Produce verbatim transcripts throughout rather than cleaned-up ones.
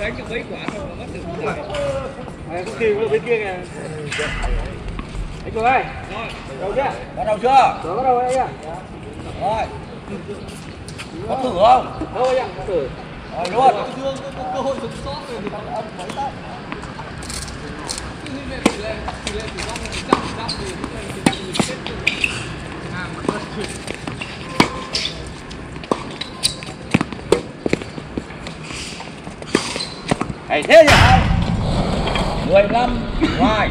đánh cho mấy quả rồi mất được rồi. À, cũng kìm bên kia kìa. Anh Cường ơi. Rồi. Đầu chưa? Bắt đầu chưa? Rồi bắt đầu đây nhá. Rồi. Có thử không? Thôi nhá, thử. Rồi luôn. Dương có cơ hội sống sót rồi thì bắt đầu mấy đấy. Cứ như này thì lên, thì lên thì một trăm phần trăm thì mình chết rồi. À mà chết. Hay thế nhỉ? mười lăm ngoài.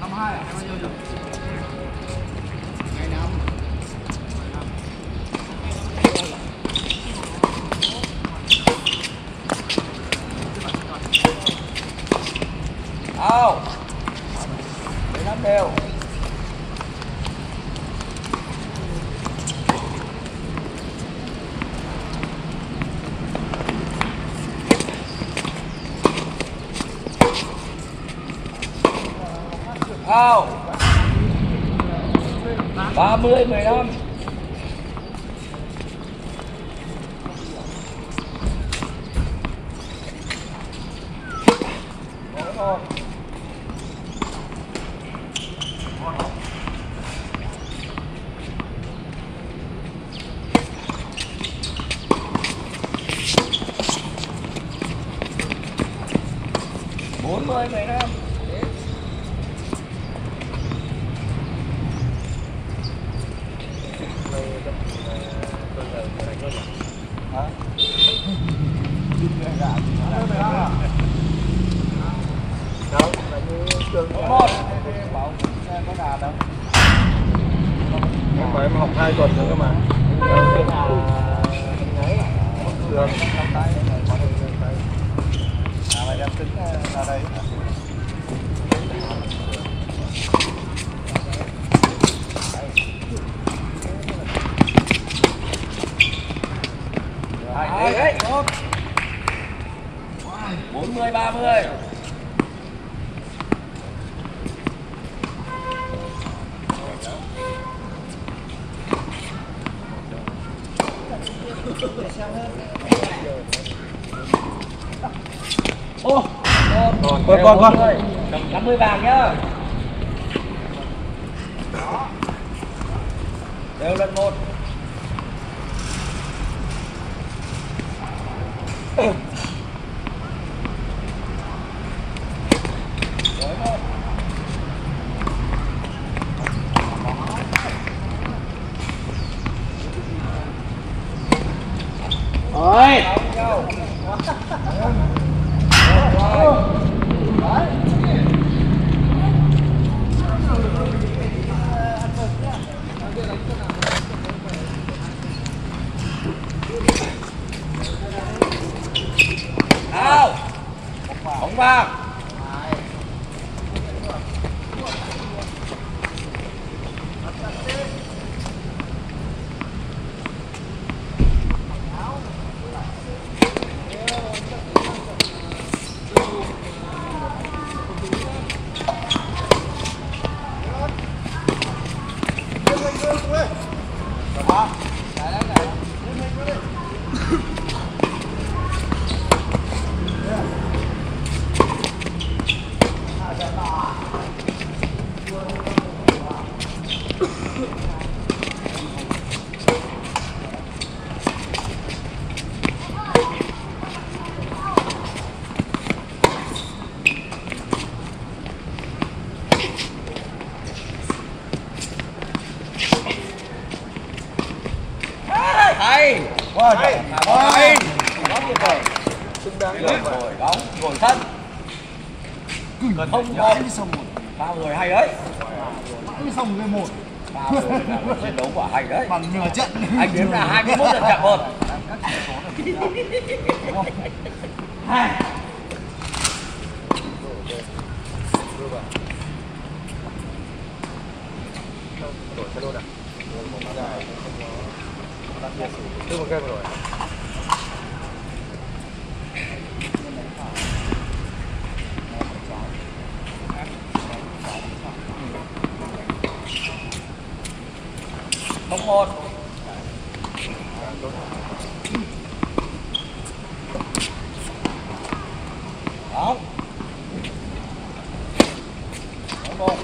năm hai à? Đâu. mười lăm đều. Wow. ba mươi mười lăm. bốn mươi mười lăm. Ô, con con con năm mươi vàng nhá. Đó. Đều lần một. Không bóng xong rồi. Ba người hay đấy. Mãi xong lên một. Ba người là một trận đấu quả hay đấy. Bằng nửa trận. Anh kiếm ra hai mươi mốt lần chạm hơn. Một. một.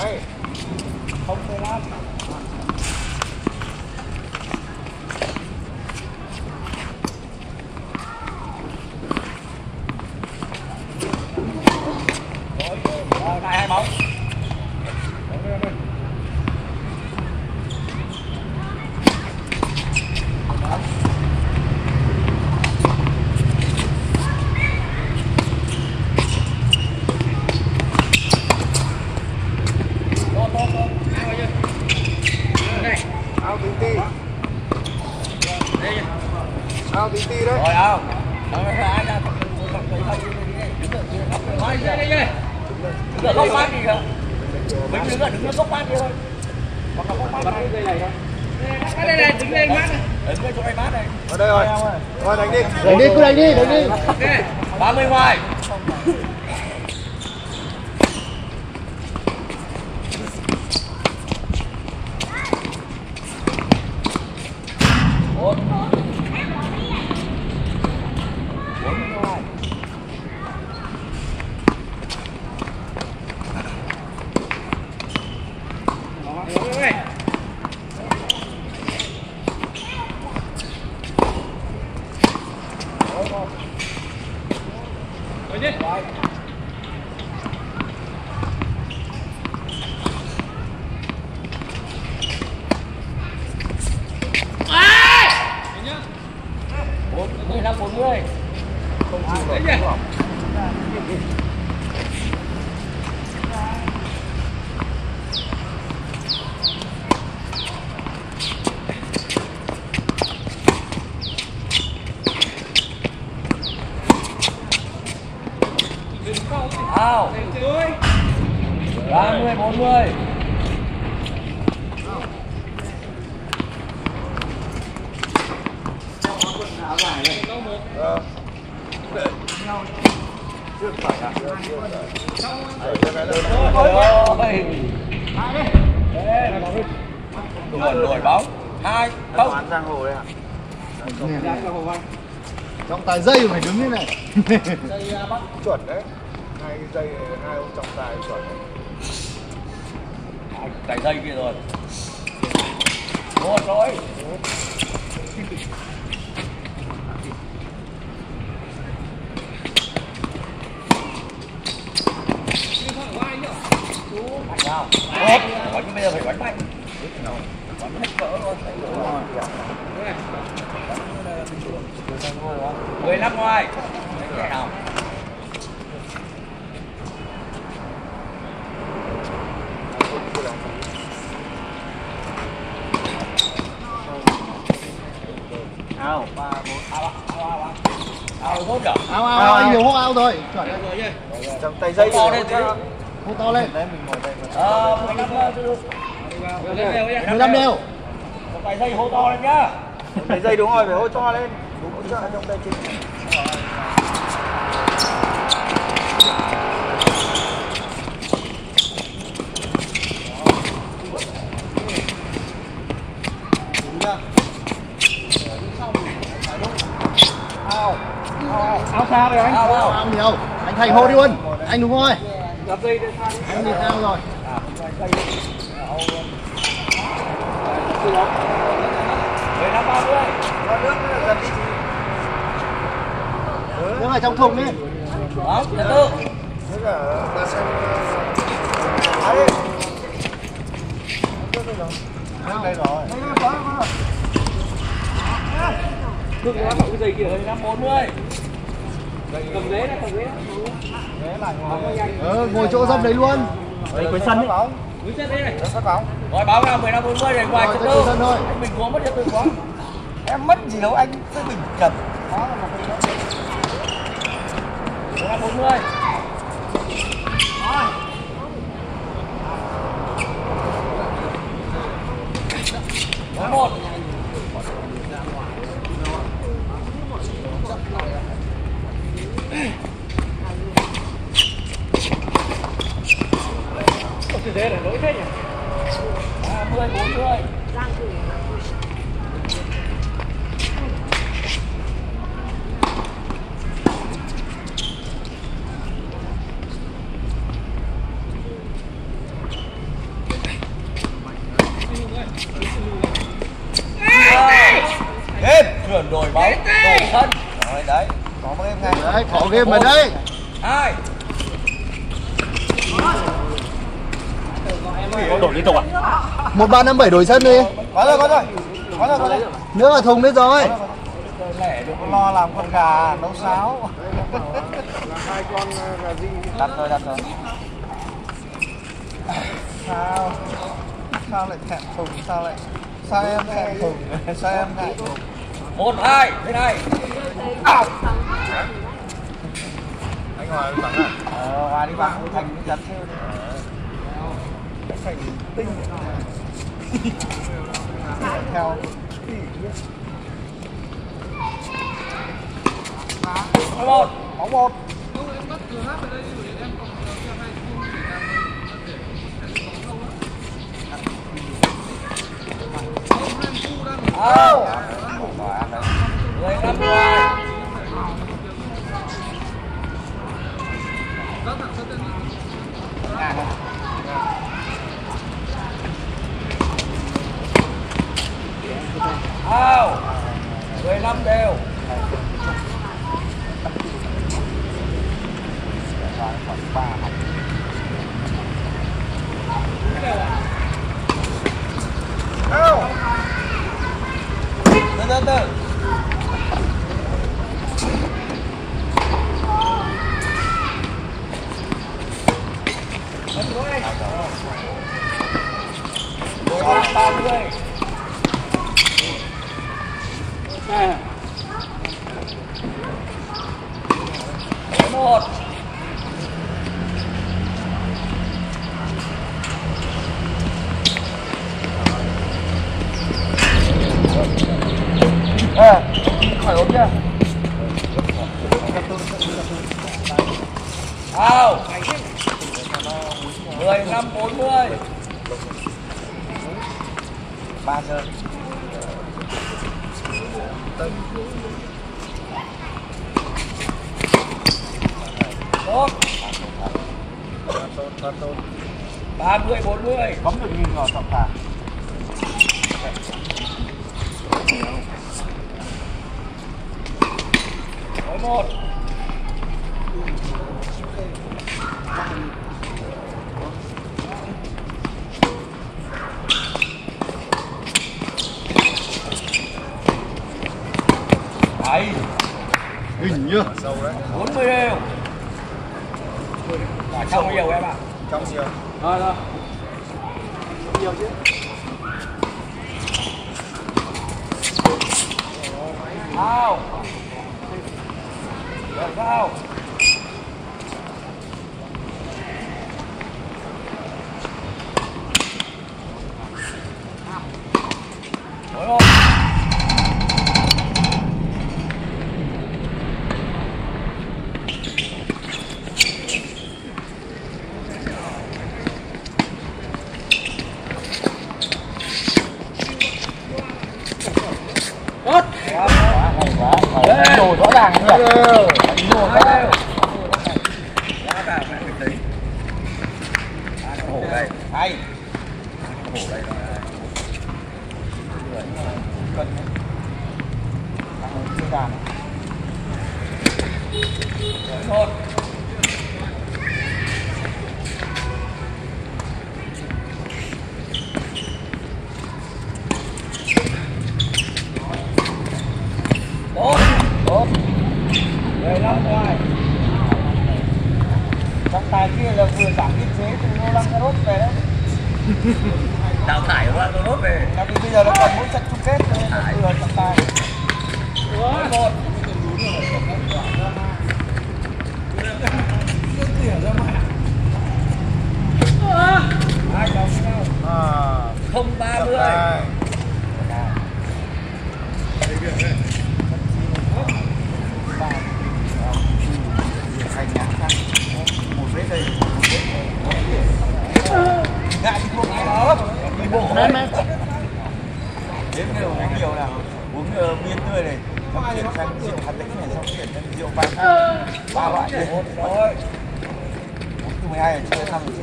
Đấy, không thể lát. Rồi, lại hai bóng. Ao tí tí đấy. Rồi ao. Đó là ai ra tập tập tập tập. Thôi đi đi đi. Đứng góc bát đi không? Mình đứng ở đứng góc bát đi thôi. Còn góc bát đây này không? Đây này, đứng lên bát này. Đứng lên chỗ này bát này. Ở đây rồi. Thôi đánh đi. Đánh đi, cứ đánh đi, đánh đi. ba mươi ngoài. mười lăm bốn mươi. Không chịu đấy nhỉ. Ao. ba mươi bốn mươi. Áo dài này. Ờ. Trước phải à? Đuổi bóng. Hai. Không. Giang hồ đấy ạ. Trọng tài dây phải đứng như này. Dây bắt chuẩn đấy. Hai dây hai ông trọng tài chuẩn. Tài dây kia rồi. Một rồi. Ốp, bắn bây giờ phải bắn mạnh. Bắn hết cỡ luôn. mười lăm ngoài. Đánh kẻ nào. Ao, ba, bốn, ao, ao, ao, hút cả. Ao, ao, anh nhiều hút ao thôi. Chuẩn. Trong tay dây rồi. Hút to lên. Đấy mình ngồi đây. Ờ, mười lăm đều. Trong tay dây hô to lên nhá. Tay dây đúng rồi, phải hô to lên. Đúng hỗ trợ trong tay chính. Ao. Ao xa rồi anh. Ao ao nhiều. Anh Thành hô đi luôn. Anh đúng rồi. Gặp dây đây xa. Anh đi ao rồi. Đây. Nước này trong thùng đi. Đó, từ từ. Thế cả ta xem. Đấy. Đây rồi. Nước nó cái dây kia hơi năm bốn mươi. Cầm ghế này, cầm ghế. Ghế lại ngồi. Ngồi chỗ dốc đấy luôn. Đấy cuối sân đấy. Cuối sân đấy này. Sân bóng. Rồi báo ra mười lăm bốn mươi này ngoài chỗ đâu. Anh mình có mất cho tôi có. Em mất gì đâu anh, tôi mình cầm. Đó là một cái đó. mười lăm bốn mươi. Rồi. bốn một. Thế là lỗi thế nhỉ? ba mươi bốn mươi. Đấy, bỏ game vào đây. Hai. Đổi liên tục à? một ba năm bảy đổi sân đi. Có rồi, có rồi. Có rồi, có rồi. Nước vào thùng đấy rồi. Lẻ đừng có lo làm con gà nấu sáo. Hai con gà gì? Đặt rồi, đặt rồi. Sao? Sao lại thẹn thùng? Sao lại? Sao em thẹn thùng? Sao em ngại thùng? Một, hai, bên này. À. Anh Hòa đi bắn à? Ờ, Hòa đi bắn, Thành đi dắt theo. Thành tinh. Theo. Một, bóng một. Đâu. Người năm rồi. Đâu. Người năm đều. Đâu. Từ từ từ. Một. À, khỏi ốm chưa? Wow. mười lăm bốn mươi. ba giờ. Tốt. ba mươi bốn mươi. Bấm được nhìn rồi, trọng phạt. Một. Đấy. Hình như bốn mươi đều. Cả trong nhiều em ạ. Trong nhiều. Rồi rồi. Nhiều chứ. Nào. Vào. Rồi. Tốt. Đồ rõ ràng chưa? Hay. Một. Trong tài kia là vừa giảm biên chế từ Roland Garros về đấy. Đào thải Roland Garros về. Tại vì bây giờ nó còn mỗi trận chung kết thôi, vừa trọng tài. Một. Hai đồng nhau. Không ba mươi. Ngại đi buông ai đó. Đi bộ đấy. Đến cái đồ uống nhiều nào. Uống miên tươi này. Xong chuyển sang rượu hạt lĩnh này. Xong chuyển sang rượu vang. Ba loại đi. Thôi. Uống từ mười hai là chưa xong rồi.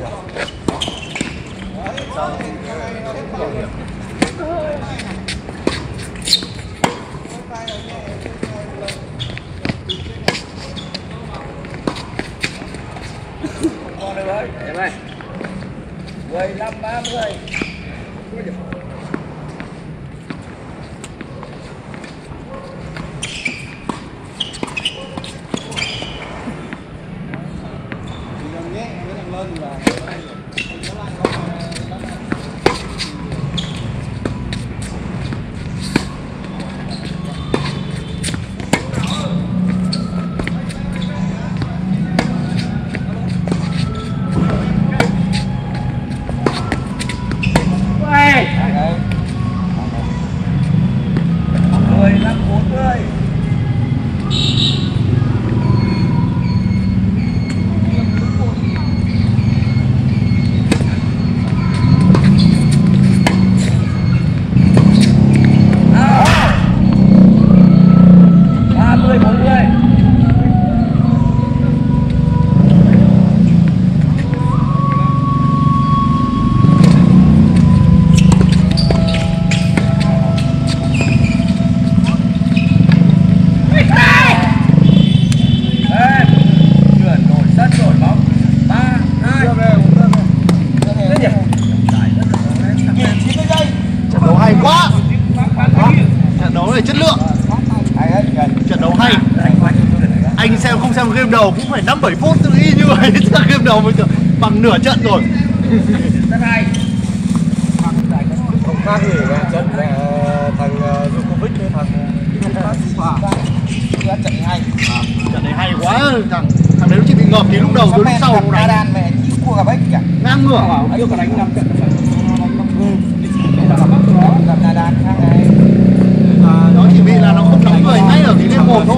Xong rồi. đây. mười lăm ba mươi. Xem game đầu cũng phải năm bảy phút tôi nghĩ như vậy, ra game đầu mình bằng nửa trận rồi. Không khác gì trận thằng Djokovic với thằng trận hay, trận này hay quá, thằng thằng đấy nó chỉ bị ngợp thì lúc đầu tới lúc sau đánh ngang ngửa, yêu cả đánh năm trận. Nó chỉ bị là nó không nóng người ngay ở cái game một thôi.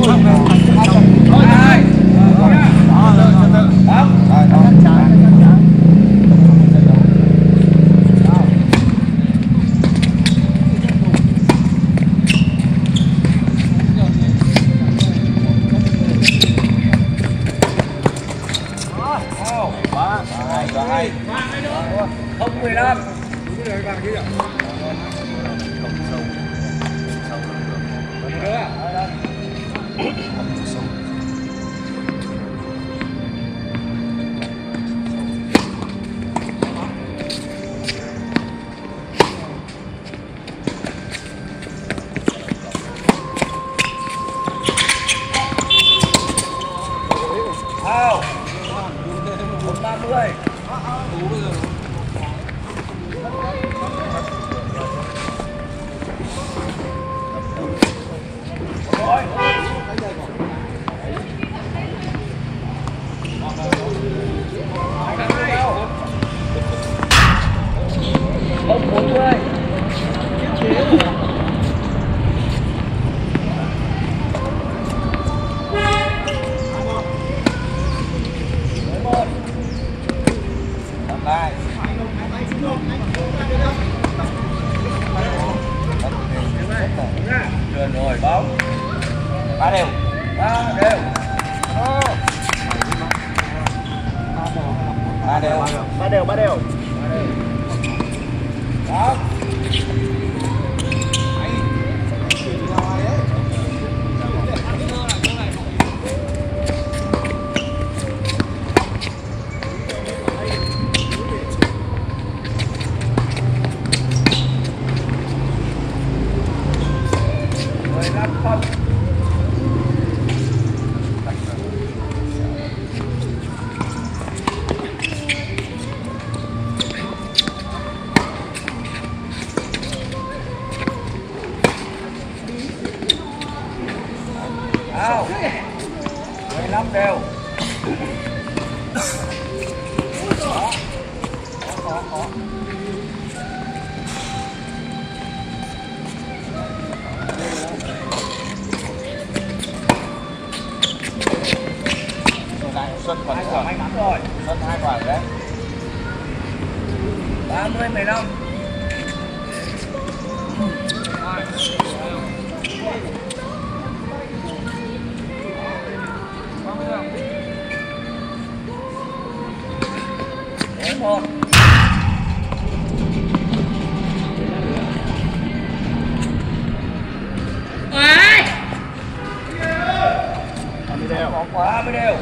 Quá mới đều.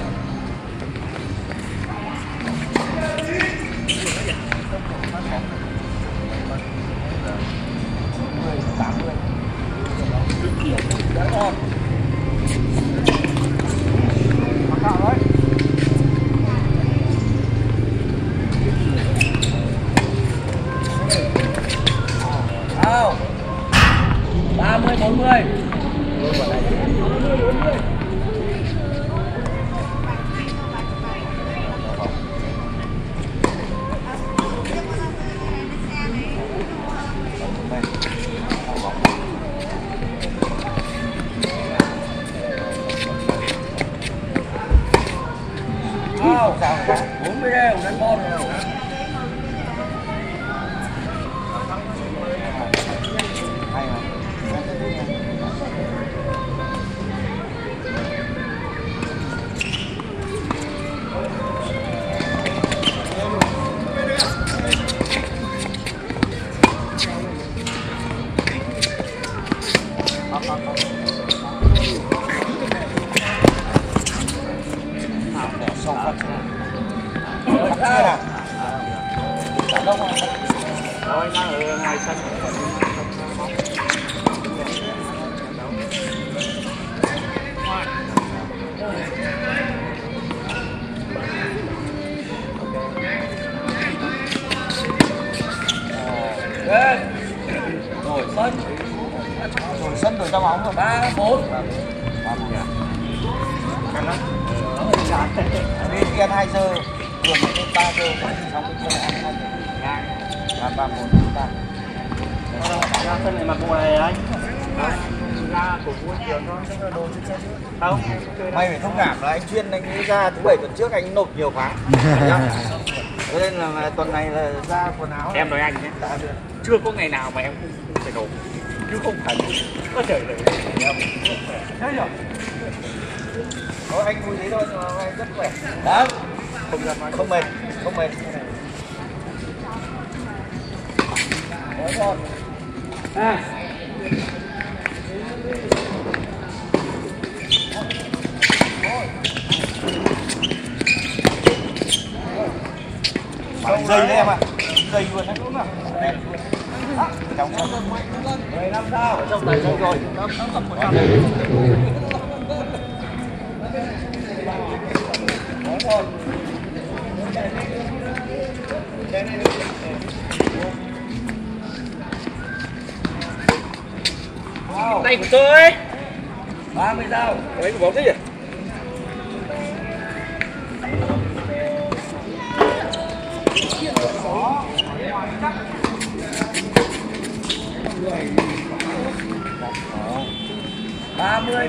sao rồi. bốn mươi đấy, không đánh bó đâu. May phải thông cảm là anh Chuyên anh ấy ra thứ bảy tuần trước anh nộp nhiều quá. Thế nên là tuần này là ra quần áo. Em nói anh nhé, chưa có ngày nào mà em không phải nộp. Chứ không phải có trời lời. Thế nhỉ? Có anh vui thế thôi, anh rất khỏe. Đó. Không, không mệt, không mệt. Đấy thôi. À. Dây đấy em ạ, dây luôn đấy. Trong mười lăm sao, trong tay rồi. Tay của tôi ấy. ba mươi sao, đấy của bóng thế nhỉ? ba mươi,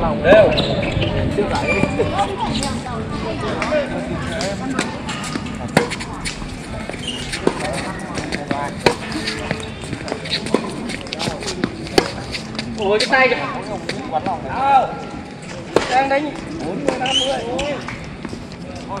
Nào. Đều. Ủa cái tay kìa. Đâu. Đang đánh bốn mươi, năm mươi. Thôi.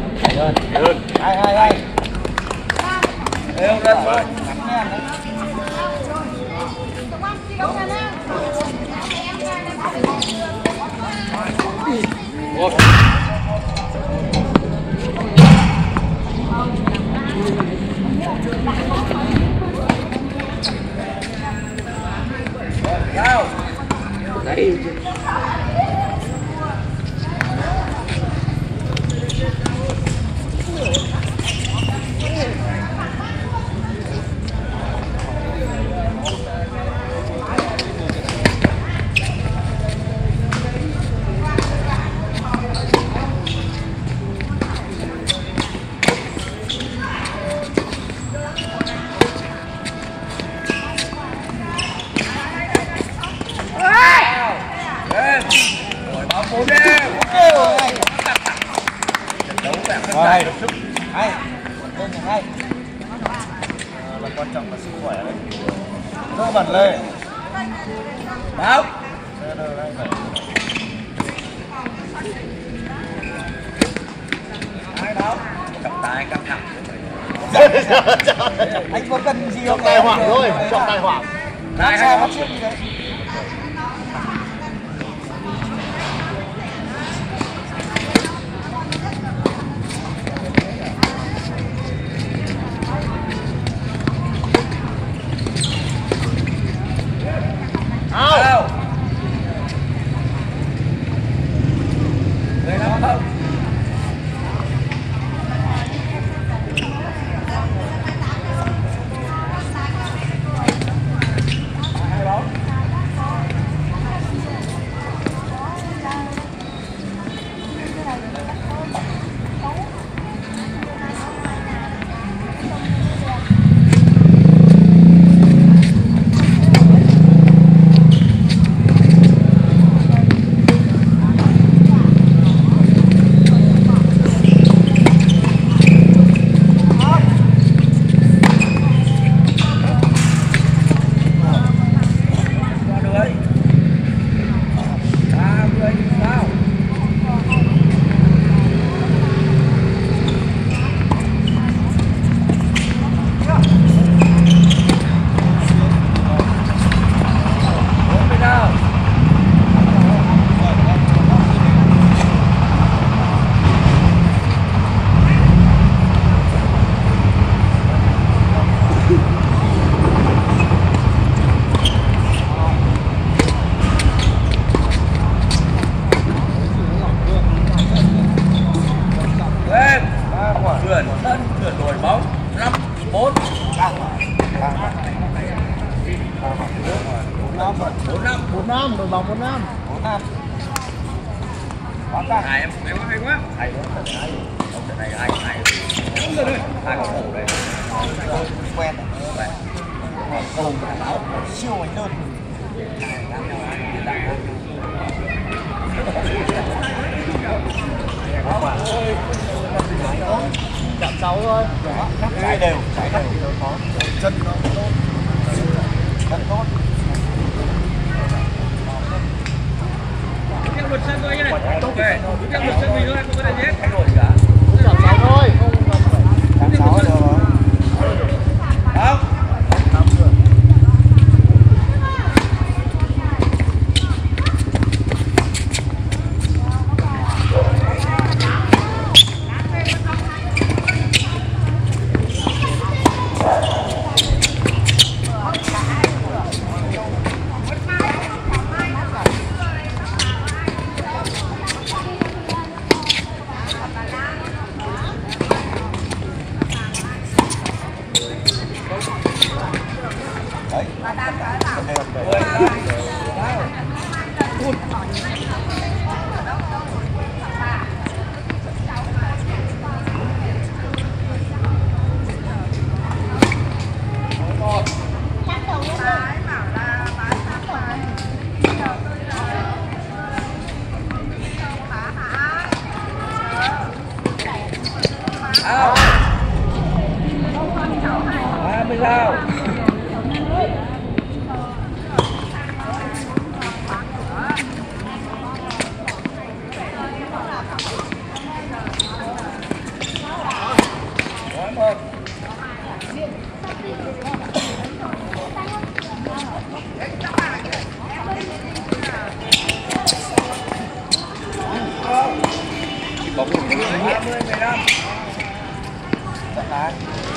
Ai ai ai. Ê ông Lân ơi. Nào. Đấy. Out! bốn năm, đội bóng bốn năm. bốn năm. Em em hay quá. Hay quá. Này hay hay. Hai cầu thủ đây. Quen rồi. Cầu báo siêu mạnh đơn. Chạm sáu thôi. Chạy đều, chạy đều có. Chân nó tốt. Chân tốt. Một sân thôi như này. Okay. Một sân mình thôi, không có gì hết. Chạm sáu thôi. Chạm sáu rồi. Không. Hãy subscribe cho kênh Ghiền Mì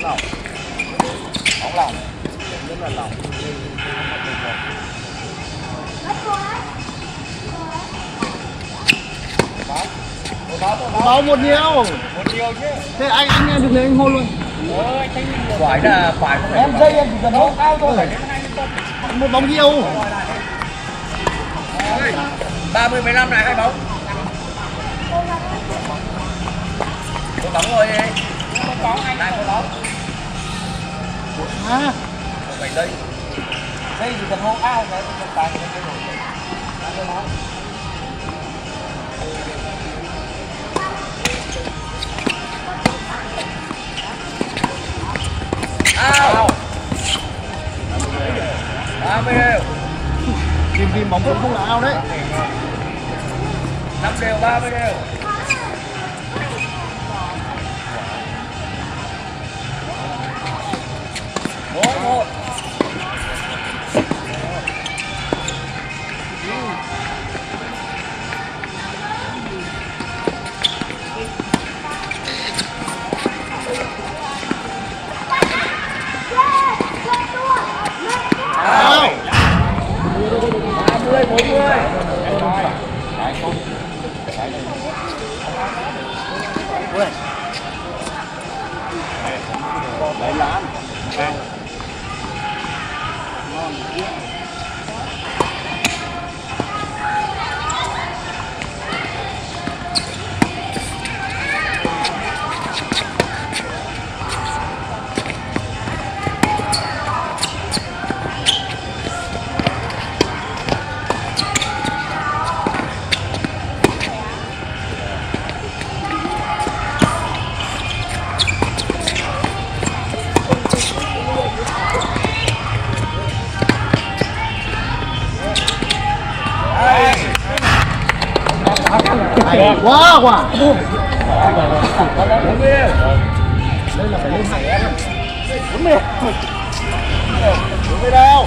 Gõ để không bỏ lỡ những video hấp dẫn. tìm bóng cũng không là ao đấy. Năm đều, ba mươi đều. Bốn một. Lấy lá này. Ngon kia. Quá quả. Đây là phải lên hải bốn mươi. bốn mươi đâu. Đâu?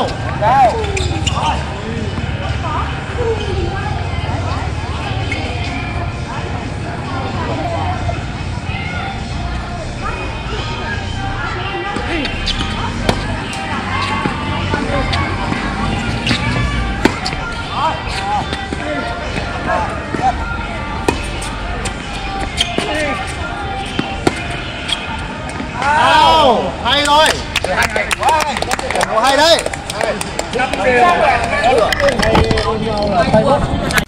Đâu? Đâu? Hay rồi. Hay đấy. Năm đều.